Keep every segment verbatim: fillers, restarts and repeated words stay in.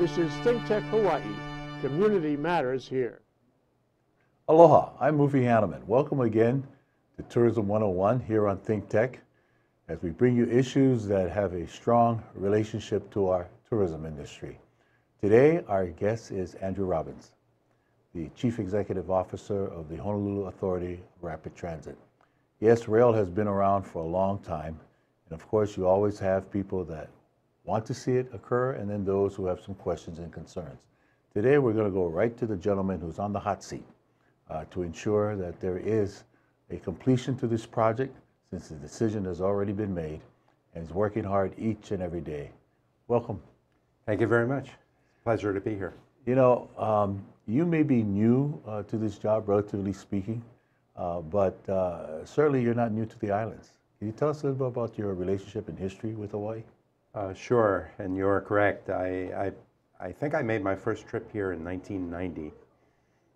This is ThinkTech Hawaii. Community matters here. Aloha, I'm Mufi Hannemann. Welcome again to Tourism one oh one here on ThinkTech as we bring you issues that have a strong relationship to our tourism industry. Today, our guest is Andrew Robbins, the Chief Executive Officer of the Honolulu Authority for Rapid Transit. Yes, rail has been around for a long time, and of course, you always have people that want to see it occur and then those who have some questions and concerns. Today, we're going to go right to the gentleman who's on the hot seat uh, to ensure that there is a completion to this project, since the decision has already been made and is working hard each and every day. Welcome. Thank you very much. Pleasure to be here. You know, um, you may be new uh, to this job, relatively speaking, uh, but uh, certainly you're not new to the islands. Can you tell us a little bit about your relationship and history with Hawaii? Uh, sure, and you're correct. I, I, I think I made my first trip here in nineteen ninety,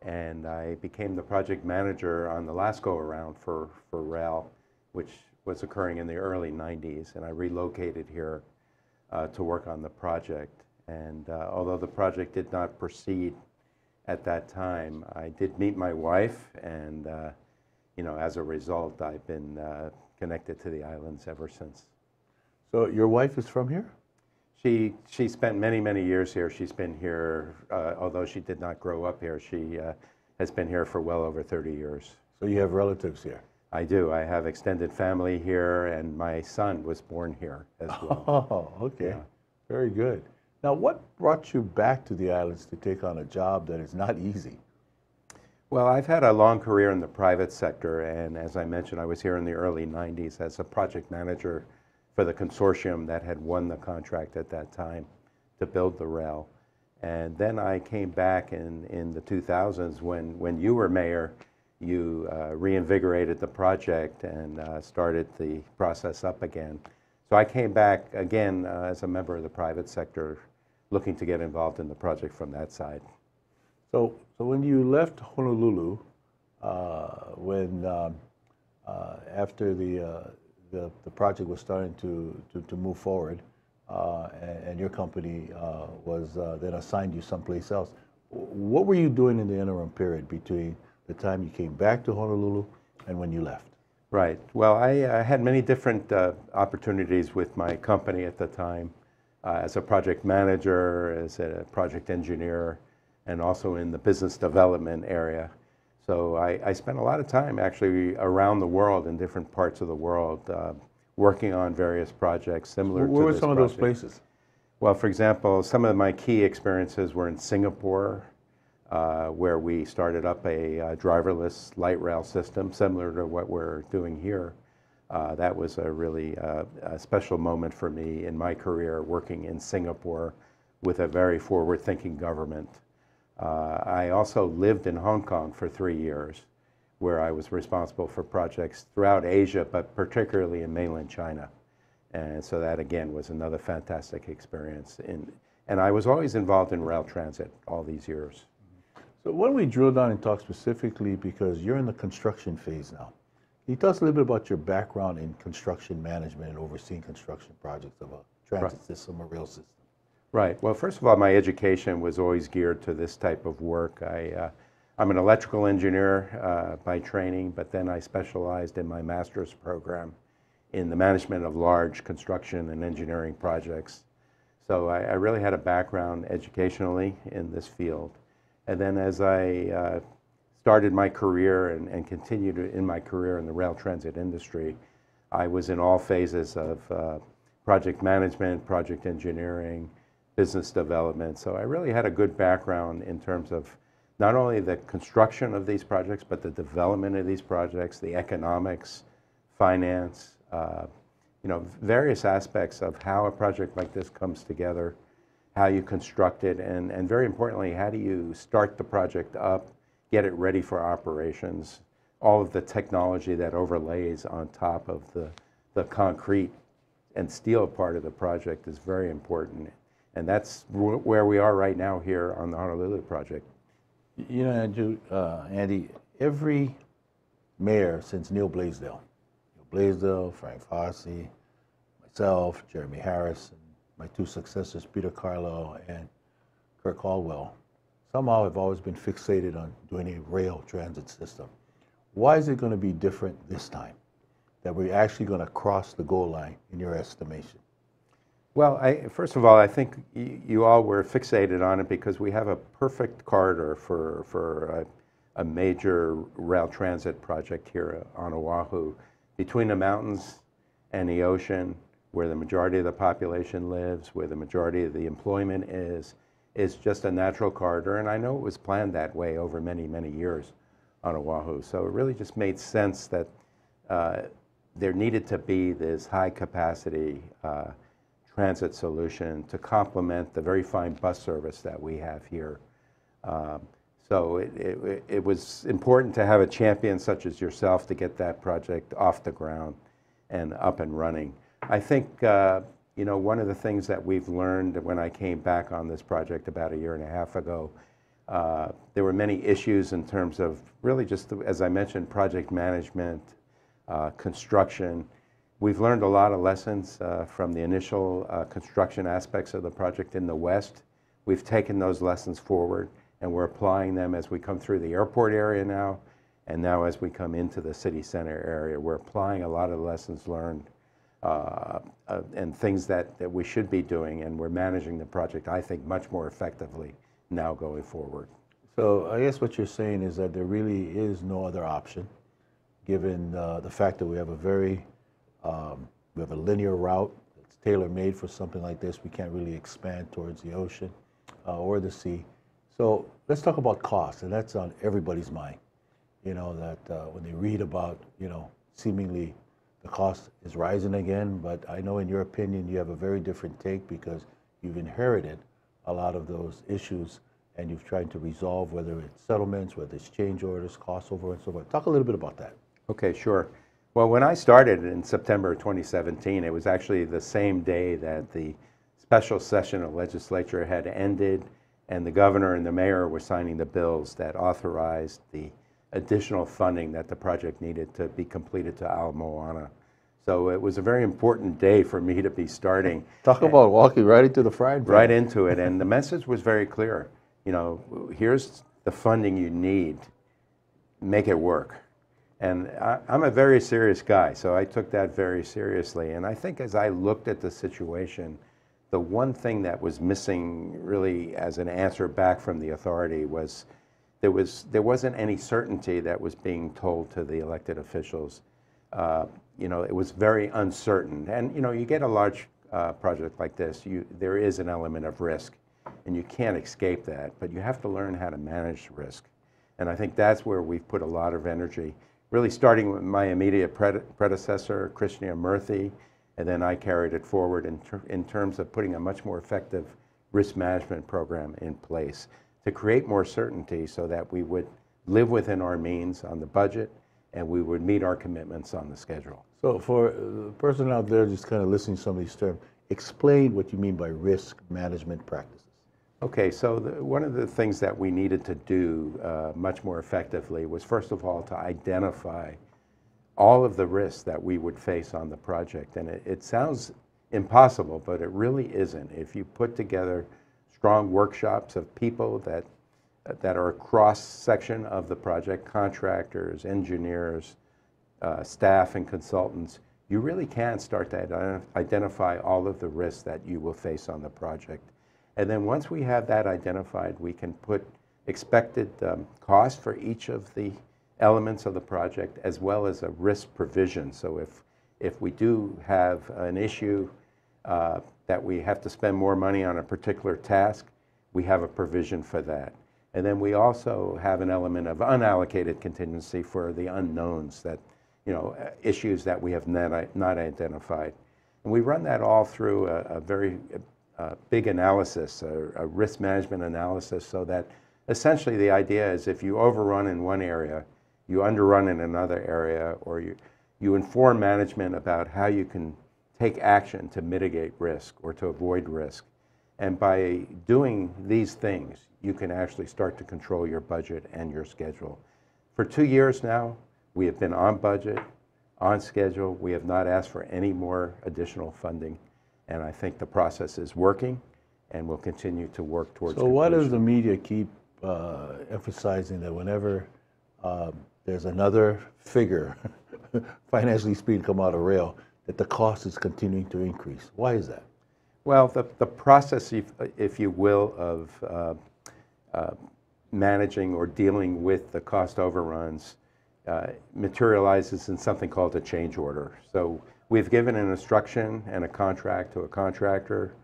and I became the project manager on the last go-around for, for rail, which was occurring in the early nineties, and I relocated here uh, to work on the project. And uh, although the project did not proceed at that time, I did meet my wife, and uh, you know, as a result, I've been uh, connected to the islands ever since. So your wife is from here? She, she spent many, many years here. She's been here, uh, although she did not grow up here, she uh, has been here for well over thirty years. So you have relatives here? I do. I have extended family here, and my son was born here as well. Oh, okay. Yeah. Very good. Now, what brought you back to the islands to take on a job that is not easy? Well, I've had a long career in the private sector, and as I mentioned, I was here in the early nineties as a project manager for the consortium that had won the contract at that time to build the rail. And then I came back in, in the two thousands when, when you were mayor. You uh, reinvigorated the project and uh, started the process up again. So I came back again uh, as a member of the private sector, looking to get involved in the project from that side. So, so when you left Honolulu, uh, when um, uh, after the, uh, the the project was starting to to, to move forward, uh, and, and your company uh, was uh, then assigned you someplace else, what were you doing in the interim period between the time you came back to Honolulu and when you left? Right. Well, I uh, had many different uh, opportunities with my company at the time, uh, as a project manager, as a project engineer, and also in the business development area. So I, I spent a lot of time actually around the world in different parts of the world uh, working on various projects similar to this project. Where were some of those places? Well, for example, some of my key experiences were in Singapore, uh, where we started up a uh, driverless light rail system similar to what we're doing here. Uh, that was a really uh, a special moment for me in my career working in Singapore with a very forward-thinking government. Uh, I also lived in Hong Kong for three years, where I was responsible for projects throughout Asia, but particularly in mainland China. And so that, again, was another fantastic experience. In, and I was always involved in rail transit all these years. So why don't we drill down and talk specifically, because you're in the construction phase now. Can you tell us a little bit about your background in construction management and overseeing construction projects of a transit right. system or rail system? Right. Well, first of all, my education was always geared to this type of work. I, uh, I'm an electrical engineer uh, by training, but then I specialized in my master's program in the management of large construction and engineering projects. So I, I really had a background educationally in this field. And then as I uh, started my career and, and continued in my career in the rail transit industry, I was in all phases of uh, project management, project engineering, business development. So I really had a good background in terms of not only the construction of these projects, but the development of these projects, the economics, finance, uh, you know, various aspects of how a project like this comes together, how you construct it, and, and very importantly, how do you start the project up, get it ready for operations, all of the technology that overlays on top of the, the concrete and steel part of the project is very important. And that's where we are right now here on the Honolulu project. You know, Andrew, uh, Andy, every mayor since Neil Blaisdell, Neil Blaisdell, Frank Fosse, myself, Jeremy Harris, and my two successors, Peter Carlo and Kirk Caldwell, somehow have always been fixated on doing a rail transit system. Why is it going to be different this time, that we're actually going to cross the goal line, in your estimation? Well, I, first of all, I think y you all were fixated on it because we have a perfect corridor for, for a, a major rail transit project here on Oahu. Between the mountains and the ocean, where the majority of the population lives, where the majority of the employment is, is just a natural corridor. And I know it was planned that way over many, many years on Oahu. So it really just made sense that uh, there needed to be this high-capacity uh, transit solution to complement the very fine bus service that we have here. Um, so it, it, it was important to have a champion such as yourself to get that project off the ground and up and running. I think uh, you know, one of the things that we've learned when I came back on this project about a year and a half ago, uh, there were many issues in terms of really just, the, as I mentioned, project management, uh, construction. We've learned a lot of lessons uh, from the initial uh, construction aspects of the project in the West. We've taken those lessons forward, and we're applying them as we come through the airport area now, and now as we come into the city center area. We're applying a lot of lessons learned uh, uh, and things that, that we should be doing, and we're managing the project, I think, much more effectively now going forward. So I guess what you're saying is that there really is no other option, given uh, the fact that we have a very Um, we have a linear route that's tailor-made for something like this. We can't really expand towards the ocean uh, or the sea. So let's talk about cost, and that's on everybody's mind. You know, that uh, when they read about, you know, seemingly the cost is rising again, but I know in your opinion you have a very different take because you've inherited a lot of those issues and you've tried to resolve, whether it's settlements, whether it's change orders, cost over, and so forth. Talk a little bit about that. Okay, sure. Well, when I started in September twenty seventeen, it was actually the same day that the special session of legislature had ended and the governor and the mayor were signing the bills that authorized the additional funding that the project needed to be completed to Ala Moana. So it was a very important day for me to be starting. Talk about walking right into the fried bread. Right into it. And the message was very clear. You know, here's the funding you need. Make it work. And I, I'm a very serious guy, so I took that very seriously. And I think as I looked at the situation, the one thing that was missing really as an answer back from the authority was there, was, there wasn't any certainty that was being told to the elected officials. Uh, you know, it was very uncertain. And, you know, you get a large uh, project like this, you, there is an element of risk, and you can't escape that. But you have to learn how to manage risk. And I think that's where we've put a lot of energy, really starting with my immediate predecessor, Krishna Murthy, and then I carried it forward in, ter in terms of putting a much more effective risk management program in place to create more certainty so that we would live within our means on the budget and we would meet our commitments on the schedule. So for the person out there just kind of listening to some of these terms, explain what you mean by risk management practices. Okay, so the, one of the things that we needed to do uh, much more effectively was, first of all, to identify all of the risks that we would face on the project. And it, it sounds impossible, but it really isn't. If you put together strong workshops of people that, that are a cross-section of the project, contractors, engineers, uh, staff, and consultants, you really can start to ident- identify all of the risks that you will face on the project. And then once we have that identified, we can put expected um, cost for each of the elements of the project, as well as a risk provision. So if, if we do have an issue uh, that we have to spend more money on a particular task, we have a provision for that. And then we also have an element of unallocated contingency for the unknowns, that, you know, issues that we have not, not identified. And we run that all through a, a very Uh, big analysis, a, a risk management analysis, so that essentially the idea is if you overrun in one area, you underrun in another area, or you, you inform management about how you can take action to mitigate risk or to avoid risk. And by doing these things, you can actually start to control your budget and your schedule. For two years now, we have been on budget, on schedule. We have not asked for any more additional funding. And I think the process is working, and we'll continue to work towards. So completion. Why does the media keep uh, emphasizing that whenever uh, there's another figure, financially speaking, come out of rail, that the cost is continuing to increase? Why is that? Well, the, the process, if, if you will, of uh, uh, managing or dealing with the cost overruns uh, materializes in something called a change order. So we've given an instruction and a contract to a contractor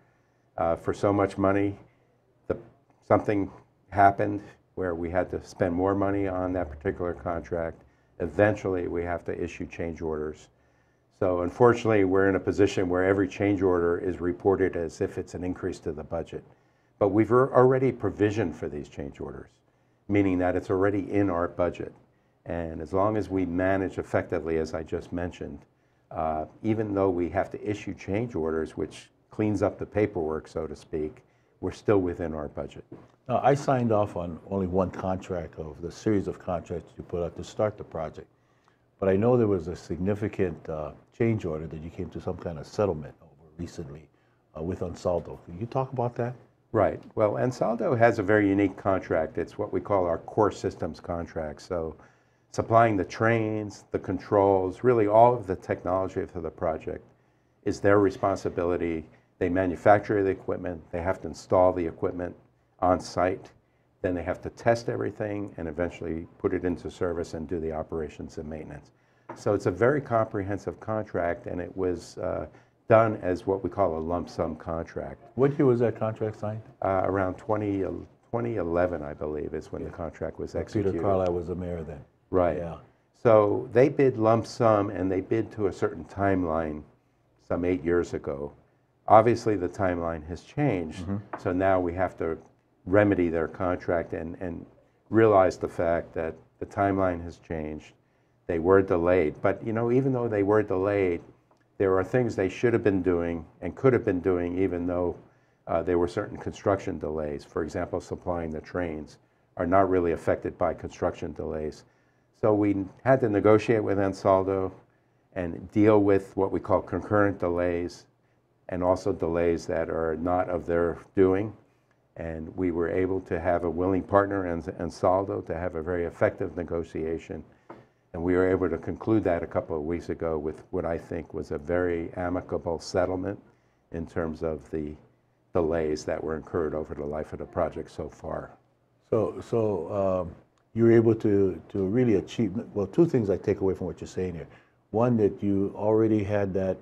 uh, for so much money. The, something happened where we had to spend more money on that particular contract. Eventually, we have to issue change orders. So unfortunately, we're in a position where every change order is reported as if it's an increase to the budget. But we've already provisioned for these change orders, meaning that it's already in our budget. And as long as we manage effectively, as I just mentioned, uh, even though we have to issue change orders, which cleans up the paperwork, so to speak, we're still within our budget. Now, I signed off on only one contract of the series of contracts you put out to start the project. But I know there was a significant uh, change order that you came to some kind of settlement over recently uh, with Ansaldo. Can you talk about that? Right. Well, Ansaldo has a very unique contract. It's what we call our core systems contract. So supplying the trains, the controls, really all of the technology for the project is their responsibility. They manufacture the equipment. They have to install the equipment on site. Then they have to test everything and eventually put it into service and do the operations and maintenance. So it's a very comprehensive contract, and it was uh, done as what we call a lump sum contract. What year was that contract signed? Uh, around twenty, uh, twenty eleven, I believe, is when yeah. the contract was executed. Peter Carlo was the mayor then. Right. Yeah. So they bid lump sum, and they bid to a certain timeline some eight years ago. Obviously, the timeline has changed, mm-hmm. so now we have to remedy their contract and, and realize the fact that the timeline has changed. They were delayed. But, you know, even though they were delayed, there are things they should have been doing and could have been doing even though uh, there were certain construction delays. For example, supplying the trains are not really affected by construction delays. So we had to negotiate with Ansaldo and deal with what we call concurrent delays and also delays that are not of their doing. And we were able to have a willing partner and Ansaldo to have a very effective negotiation. And we were able to conclude that a couple of weeks ago with what I think was a very amicable settlement in terms of the delays that were incurred over the life of the project so far. So, so um, you were able to, to really achieve, well, two things I take away from what you're saying here. One, that you already had that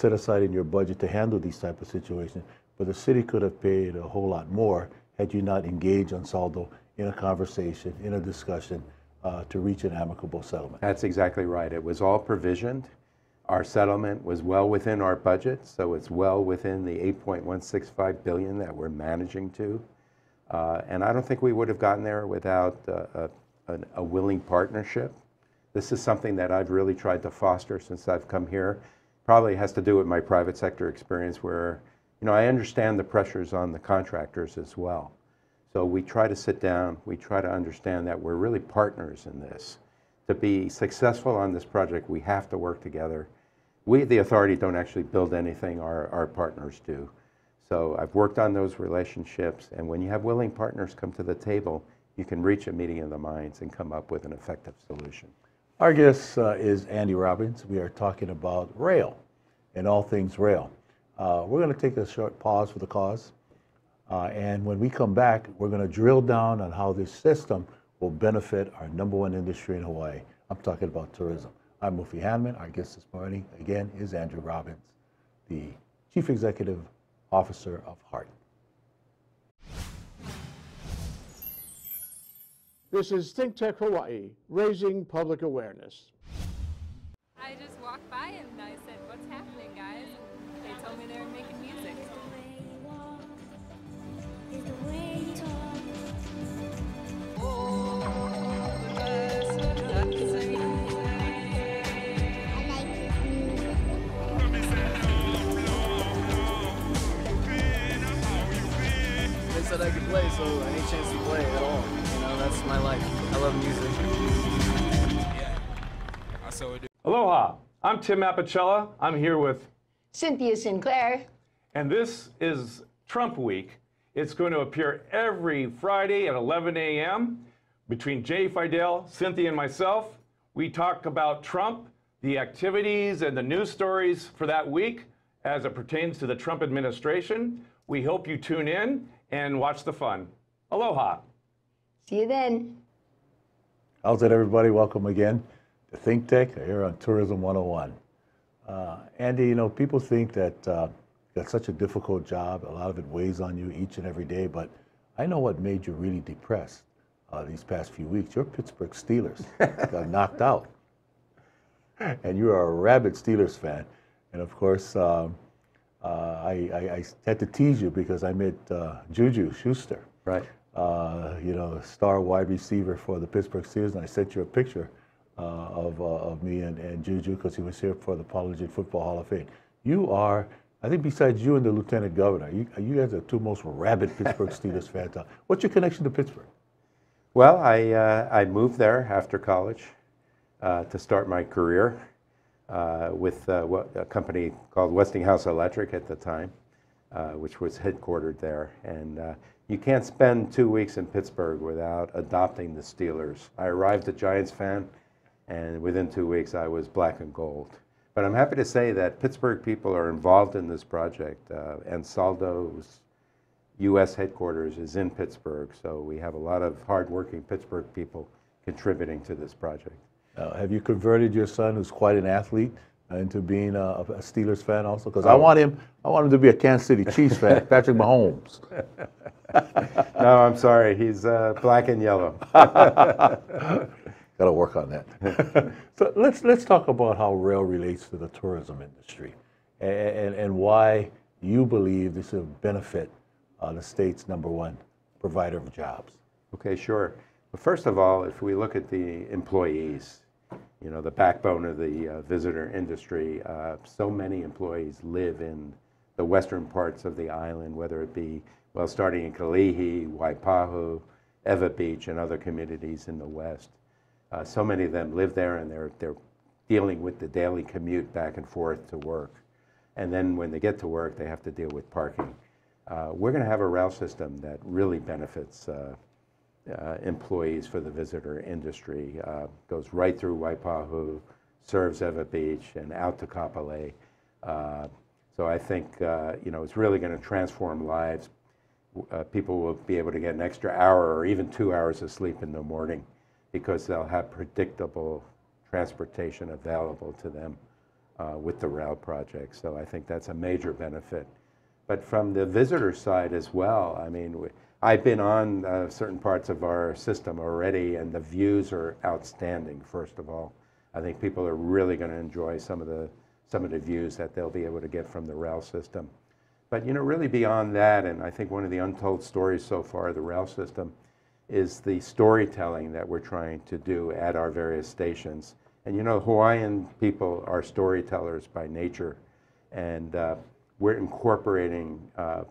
set aside in your budget to handle these type of situations. But the city could have paid a whole lot more had you not engaged Ansaldo in a conversation, in a discussion, uh, to reach an amicable settlement. That's exactly right. It was all provisioned. Our settlement was well within our budget, so it's well within the eight point one six five billion dollars that we're managing to. Uh, and I don't think we would have gotten there without uh, a, a willing partnership. This is something that I've really tried to foster since I've come here. Probably has to do with my private sector experience where, you know, I understand the pressures on the contractors as well. So we try to sit down, we try to understand that we're really partners in this. To be successful on this project, we have to work together. We, the authority, don't actually build anything, our, our partners do. So I've worked on those relationships, and when you have willing partners come to the table, you can reach a meeting of the minds and come up with an effective solution. Our guest uh, is Andy Robbins. We are talking about rail and all things rail. Uh, we're going to take a short pause for the cause, uh, and when we come back, we're going to drill down on how this system will benefit our number one industry in Hawaii. I'm talking about tourism. I'm Mufi Hannemann. Our guest this morning, again, is Andrew Robbins, the Chief Executive Officer of HART. This is ThinkTech Hawaii, raising public awareness. I just walked by and I said, what's happening, guys? They told me they were making music. They said I could play, so any chance to play at all, you know, that's my life. I love music. Yeah, I saw it. Aloha, I'm Tim Apicella. I'm here with Cynthia Sinclair. And this is Trump Week, It's going to appear every Friday at eleven a m between Jay Fidel, Cynthia, and myself. We talk about Trump, the activities and the news stories for that week as it pertains to the Trump administration. We hope you tune in and watch the fun. Aloha. See you then. How's it, everybody? Welcome again to ThinkTech here on Tourism one oh one. Uh, Andy, you know, people think that uh, you got such a difficult job. A lot of it weighs on you each and every day, but I know what made you really depressed uh, these past few weeks. Your Pittsburgh Steelers got knocked out, and you are a rabid Steelers fan. And, of course, um, uh, I, I, I had to tease you because I met uh, Juju Schuster, right? Uh, you know, star wide receiver for the Pittsburgh Steelers, and I sent you a picture uh, of, uh, of me and, and Juju because he was here for the Polynesian Football Hall of Fame. You are, I think besides you and the Lieutenant Governor, you, you guys are the two most rabid Pittsburgh Steelers fans. What's your connection to Pittsburgh? Well, I, uh, I moved there after college uh, to start my career. Uh, with uh, a company called Westinghouse Electric at the time, uh, which was headquartered there. And uh, you can't spend two weeks in Pittsburgh without adopting the Steelers. I arrived a Giants fan, and within two weeks I was black and gold. But I'm happy to say that Pittsburgh people are involved in this project. Uh, Ansaldo's U S headquarters is in Pittsburgh, so we have a lot of hardworking Pittsburgh people contributing to this project. Uh, have you converted your son, who's quite an athlete, uh, into being a, a Steelers fan also? Because oh. I want him, I want him to be a Kansas City Chiefs fan, Patrick Mahomes. No, I'm sorry, he's uh, black and yellow. Got to work on that. So let's let's talk about how rail relates to the tourism industry, and and, and why you believe this will benefit uh, the state's number one provider of jobs. Okay, sure. Well, first of all, if we look at the employees. You know, the backbone of the uh, visitor industry, uh, so many employees live in the western parts of the island, whether it be, well, starting in Kalihi, Waipahu, Ewa Beach, and other communities in the west. Uh, so many of them live there, and they're, they're dealing with the daily commute back and forth to work. And then when they get to work, they have to deal with parking. Uh, we're going to have a rail system that really benefits uh, Uh, employees for the visitor industry. Uh, goes right through Waipahu, serves Ewa Beach, and out to Kapolei. Uh, so I think uh, you know, it's really going to transform lives. Uh, people will be able to get an extra hour or even two hours of sleep in the morning because they'll have predictable transportation available to them uh, with the rail project. So I think that's a major benefit. But from the visitor side as well, I mean, we, I've been on uh, certain parts of our system already, and the views are outstanding, first of all. I think people are really going to enjoy some of the some of the views that they'll be able to get from the rail system. But, you know, really beyond that, and I think one of the untold stories so far of the rail system is the storytelling that we're trying to do at our various stations. And, you know, Hawaiian people are storytellers by nature, and uh, we're incorporating uh,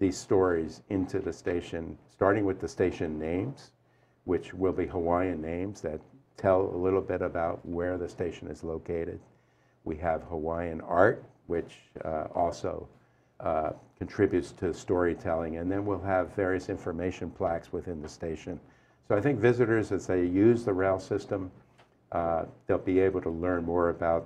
these stories into the station, starting with the station names, which will be Hawaiian names that tell a little bit about where the station is located. We have Hawaiian art, which uh, also uh, contributes to storytelling, and then we'll have various information plaques within the station. So I think visitors, as they use the rail system, uh, they'll be able to learn more about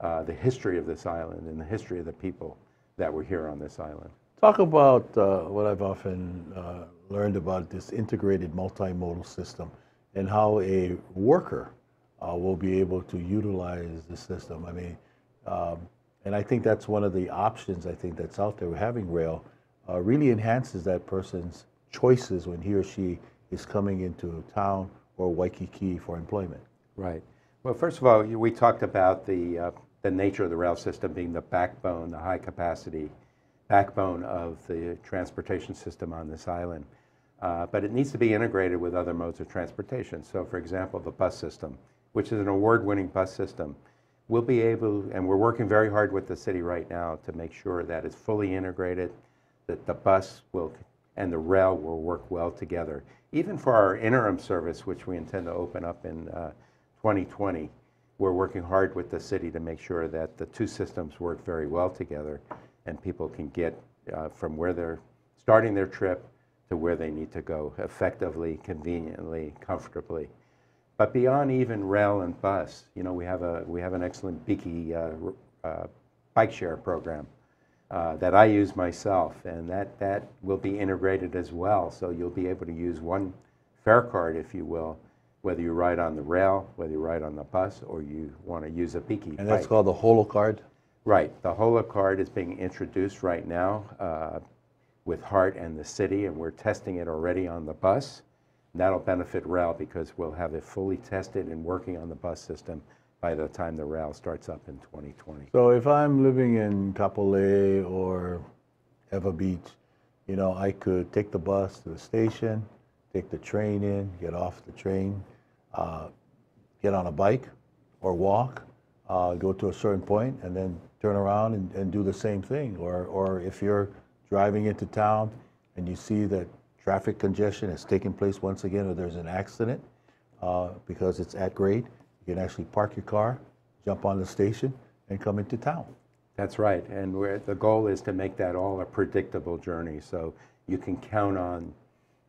uh, the history of this island and the history of the people that were here on this island. Talk about uh, what I've often uh, learned about this integrated multimodal system and how a worker uh, will be able to utilize the system. I mean, um, and I think that's one of the options I think that's out there. Having rail uh, really enhances that person's choices when he or she is coming into town or Waikiki for employment. Right. Well, first of all, we talked about the, uh, the nature of the rail system being the backbone, the high capacity backbone of the transportation system on this island. Uh, but it needs to be integrated with other modes of transportation. So, for example, the bus system, which is an award-winning bus system, will be able, and we're working very hard with the city right now to make sure that it's fully integrated, that the bus will and the rail will work well together. Even for our interim service, which we intend to open up in uh, twenty twenty, we're working hard with the city to make sure that the two systems work very well together, and people can get uh, from where they're starting their trip to where they need to go effectively, conveniently, comfortably. But beyond even rail and bus, you know, we have a we have an excellent Peaky uh, uh, bike share program uh, that I use myself, and that that will be integrated as well. So you'll be able to use one fare card, if you will, whether you ride on the rail, whether you ride on the bus, or you want to use a Peaky bike. And that's called the HoloCard. Right. The HoloCard is being introduced right now uh, with Hart and the city, and we're testing it already on the bus. And that'll benefit rail because we'll have it fully tested and working on the bus system by the time the rail starts up in twenty twenty. So if I'm living in Kapolei or Ewa Beach, you know, I could take the bus to the station, take the train in, get off the train, uh, get on a bike or walk. Uh, go to a certain point and then turn around and, and do the same thing. Or, or if you're driving into town and you see that traffic congestion has taken place once again, or there's an accident uh, because it's at grade, you can actually park your car, jump on the station, and come into town. That's right. And we're, the goal is to make that all a predictable journey, so you can count on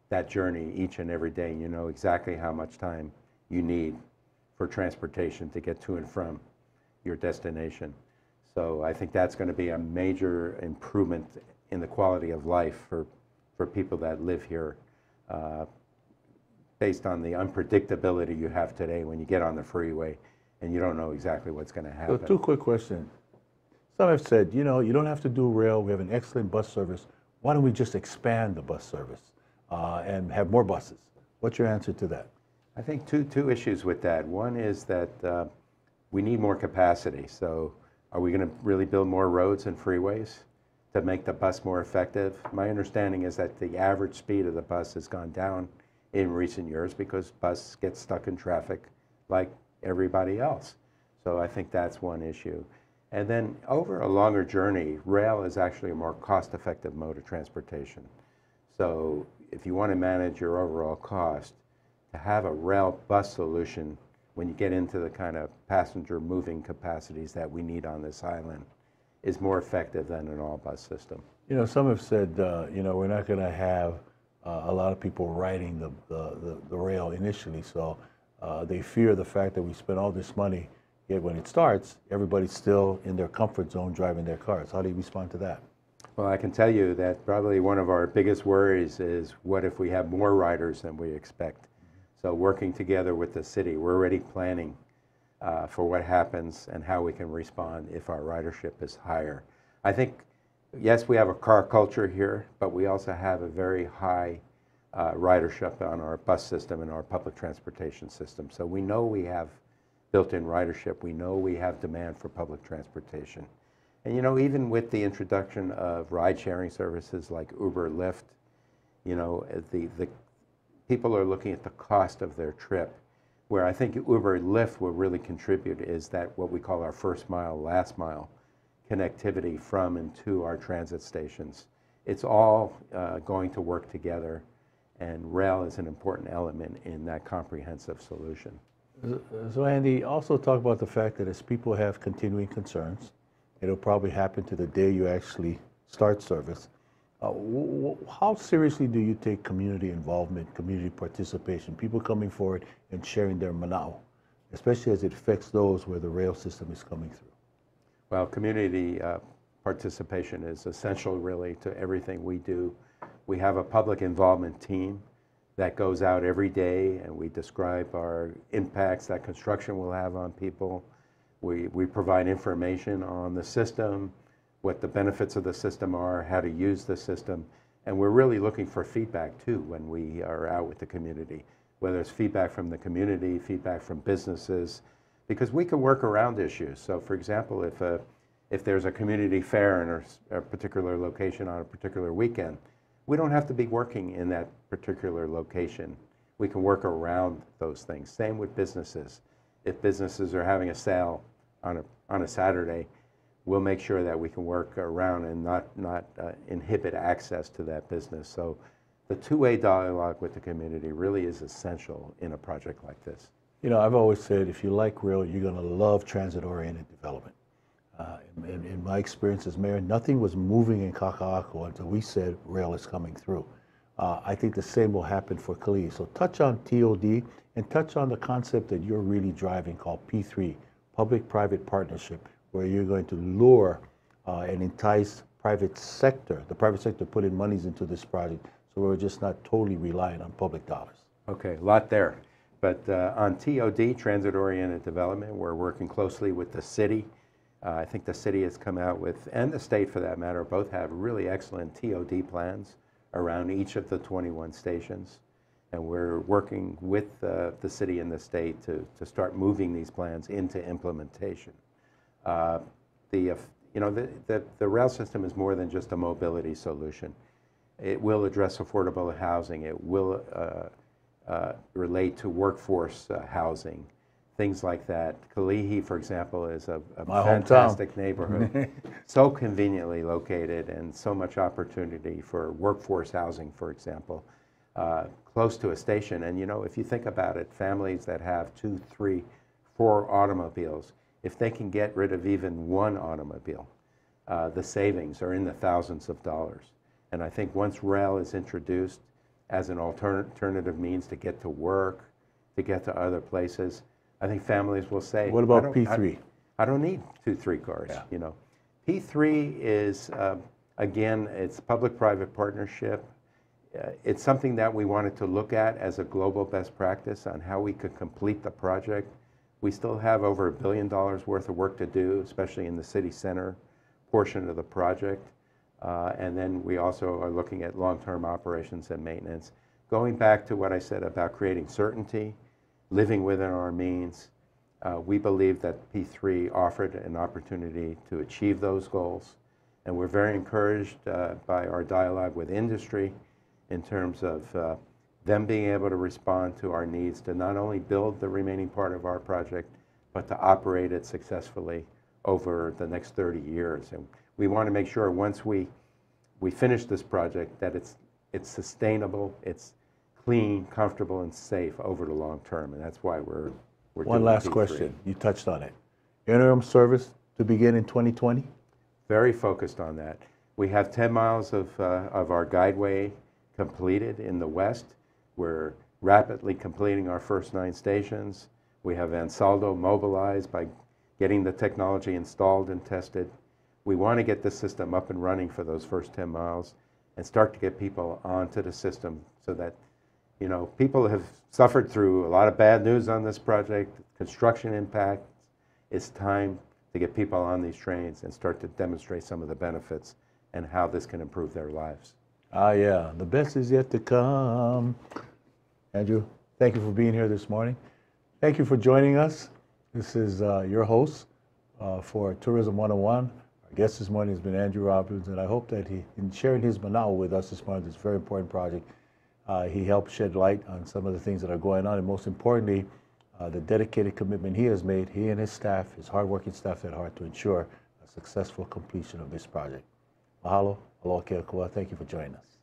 that journey each and every day. You know exactly how much time you need for transportation to get to and from your destination. So I think that's going to be a major improvement in the quality of life for, for people that live here uh, based on the unpredictability you have today when you get on the freeway and you don't know exactly what's going to happen. So two quick questions. Some have said, you know, you don't have to do rail. We have an excellent bus service. Why don't we just expand the bus service uh, and have more buses? What's your answer to that? I think two, two issues with that. One is that uh, we need more capacity. So are we going to really build more roads and freeways to make the bus more effective? My understanding is that the average speed of the bus has gone down in recent years because bus gets stuck in traffic like everybody else. So I think that's one issue. And then over a longer journey, rail is actually a more cost-effective mode of transportation. So if you want to manage your overall cost, to have a rail bus solution when you get into the kind of passenger moving capacities that we need on this island, is more effective than an all-bus system. You know, some have said, uh, you know, we're not going to have uh, a lot of people riding the, the, the, the rail initially, so uh, they fear the fact that we spend all this money, yet when it starts, everybody's still in their comfort zone driving their cars. How do you respond to that? Well, I can tell you that probably one of our biggest worries is what if we have more riders than we expect? So working together with the city, we're already planning uh, for what happens and how we can respond if our ridership is higher. I think, yes, we have a car culture here, but we also have a very high uh, ridership on our bus system and our public transportation system. So we know we have built-in ridership. We know we have demand for public transportation. And, you know, even with the introduction of ride-sharing services like Uber, Lyft, you know, the, the people are looking at the cost of their trip. Where I think Uber and Lyft will really contribute is that what we call our first mile, last mile connectivity from and to our transit stations. It's all uh, going to work together, and rail is an important element in that comprehensive solution. So Andy, also talk about the fact that as people have continuing concerns, it'll probably happen to the day you actually start service. Uh, w w how seriously do you take community involvement, community participation, people coming forward and sharing their manao, especially as it affects those where the rail system is coming through? Well, community uh, participation is essential, really, to everything we do. We have a public involvement team that goes out every day, and we describe our impacts that construction will have on people. We, we provide information on the system, what the benefits of the system are, how to use the system. And we're really looking for feedback, too, when we are out with the community, whether it's feedback from the community, feedback from businesses, because we can work around issues. So, for example, if, a, if there's a community fair in a, a particular location on a particular weekend, we don't have to be working in that particular location. We can work around those things. Same with businesses. If businesses are having a sale on a, on a Saturday, we'll make sure that we can work around and not, not uh, inhibit access to that business. So the two-way dialogue with the community really is essential in a project like this. You know, I've always said if you like rail, you're going to love transit-oriented development. Uh, in, in my experience as mayor, nothing was moving in Kaka'ako until we said rail is coming through. Uh, I think the same will happen for Kalihi. So touch on T O D and touch on the concept that you're really driving called P three, public-private partnership, where you're going to lure uh, and entice private sector, the private sector put in monies into this project, so we're just not totally reliant on public dollars. Okay, a lot there. But uh, on T O D, transit-oriented development, we're working closely with the city. Uh, I think the city has come out with, and the state for that matter, both have really excellent T O D plans around each of the twenty-one stations. And we're working with uh, the city and the state to, to start moving these plans into implementation. Uh, the, uh, you know, the, the, the rail system is more than just a mobility solution. It will address affordable housing. It will uh, uh, relate to workforce uh, housing, things like that. Kalihi, for example, is a, a fantastic neighborhood, so conveniently located and so much opportunity for workforce housing, for example, uh, close to a station. And you know, if you think about it, families that have two, three, four automobiles, if they can get rid of even one automobile, uh, the savings are in the thousands of dollars. And I think once rail is introduced as an alter- alternative means to get to work, to get to other places, I think families will say, what about P three? I, I don't need two, three cars, yeah. You know. P three is, uh, again, it's public-private partnership. Uh, it's something that we wanted to look at as a global best practice on how we could complete the project. We still have over a billion dollars worth of work to do, especially in the city center portion of the project. Uh, and then we also are looking at long-term operations and maintenance. Going back to what I said about creating certainty, living within our means, uh, we believe that P three offered an opportunity to achieve those goals. And we're very encouraged uh, by our dialogue with industry in terms of uh, them being able to respond to our needs to not only build the remaining part of our project, but to operate it successfully over the next thirty years. And we want to make sure once we, we finish this project that it's, it's sustainable, it's clean, comfortable, and safe over the long term, and that's why we're, we're doing P three. One last question. You touched on it. Interim service to begin in twenty twenty? Very focused on that. We have ten miles of, uh, of our guideway completed in the west. We're rapidly completing our first nine stations. We have Ansaldo mobilized by getting the technology installed and tested. We want to get the system up and running for those first ten miles and start to get people onto the system so that, you know, people have suffered through a lot of bad news on this project, construction impact. It's time to get people on these trains and start to demonstrate some of the benefits and how this can improve their lives. Ah, yeah, the best is yet to come. Andrew, thank you for being here this morning. Thank you for joining us. This is uh, your host uh, for Tourism one oh one. Our guest this morning has been Andrew Robbins, and I hope that he, in sharing his Manawa with us this morning, this very important project, Uh, he helped shed light on some of the things that are going on, and most importantly, uh, the dedicated commitment he has made, he and his staff, his hardworking staff at heart, to ensure a successful completion of this project. Mahalo, aloha kea kua. Thank you for joining us.